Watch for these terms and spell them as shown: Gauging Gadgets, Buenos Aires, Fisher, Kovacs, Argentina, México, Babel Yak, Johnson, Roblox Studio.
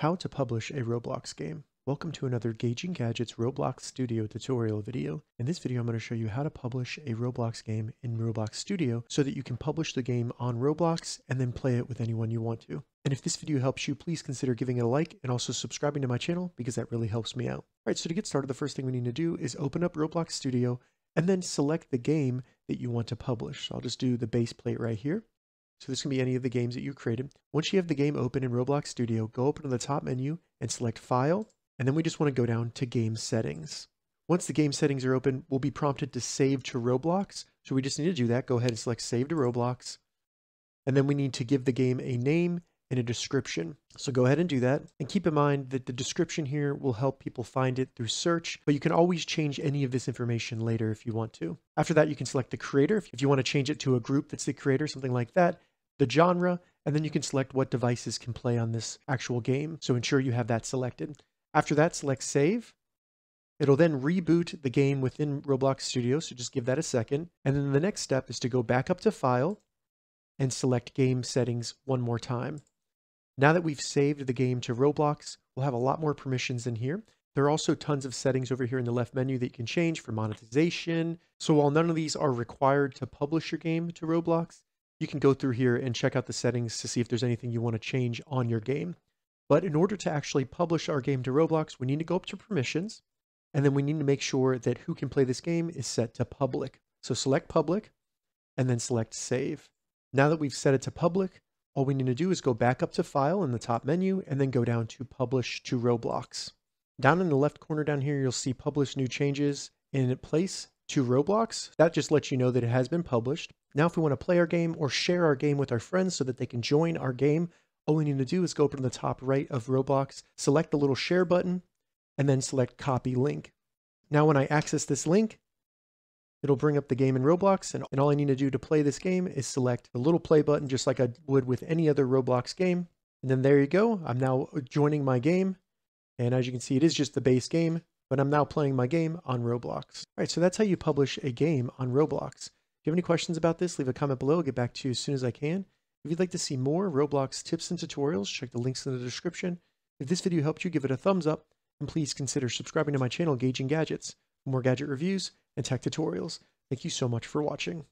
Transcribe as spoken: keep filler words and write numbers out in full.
How to publish a Roblox game. Welcome to another Gauging Gadgets Roblox Studio tutorial video. In this video, I'm going to show you how to publish a Roblox game in Roblox Studio so that you can publish the game on Roblox and then play it with anyone you want to. And if this video helps you, please consider giving it a like and also subscribing to my channel because that really helps me out. All right, so to get started, the first thing we need to do is open up Roblox Studio and then select the game that you want to publish. So I'll just do the base plate right here. So this can be any of the games that you created. Once you have the game open in Roblox Studio, go open to the top menu and select File, and then we just want to go down to Game Settings. Once the Game Settings are open, we'll be prompted to save to Roblox. So we just need to do that. Go ahead and select Save to Roblox. And then we need to give the game a name and a description. So go ahead and do that. And keep in mind that the description here will help people find it through search, but you can always change any of this information later if you want to. After that, you can select the creator. If you want to change it to a group that's the creator, something like that, the genre, and then you can select what devices can play on this actual game. So ensure you have that selected. After that, select Save. It'll then reboot the game within Roblox Studio, so just give that a second. And then the next step is to go back up to File and select Game Settings one more time. Now that we've saved the game to Roblox, we'll have a lot more permissions in here. There are also tons of settings over here in the left menu that you can change for monetization. So while none of these are required to publish your game to Roblox, you can go through here and check out the settings to see if there's anything you want to change on your game. But in order to actually publish our game to Roblox, we need to go up to Permissions, and then we need to make sure that who can play this game is set to Public. So select Public, and then select Save. Now that we've set it to Public, all we need to do is go back up to File in the top menu, and then go down to Publish to Roblox. Down in the left corner down here, you'll see Publish New Changes in Place to Roblox. That just lets you know that it has been published. Now if we want to play our game or share our game with our friends so that they can join our game, all we need to do is go up to the top right of Roblox, select the little share button, and then select copy link. Now when I access this link, it'll bring up the game in Roblox, and, and all I need to do to play this game is select the little play button just like I would with any other Roblox game. And then there you go. I'm now joining my game. And as you can see, it is just the base game, but I'm now playing my game on Roblox. All right, so that's how you publish a game on Roblox. If you have any questions about this, leave a comment below. I'll get back to you as soon as I can. If you'd like to see more Roblox tips and tutorials, check the links in the description. If this video helped you, give it a thumbs up, and please consider subscribing to my channel, Gauging Gadgets, for more gadget reviews and tech tutorials. Thank you so much for watching.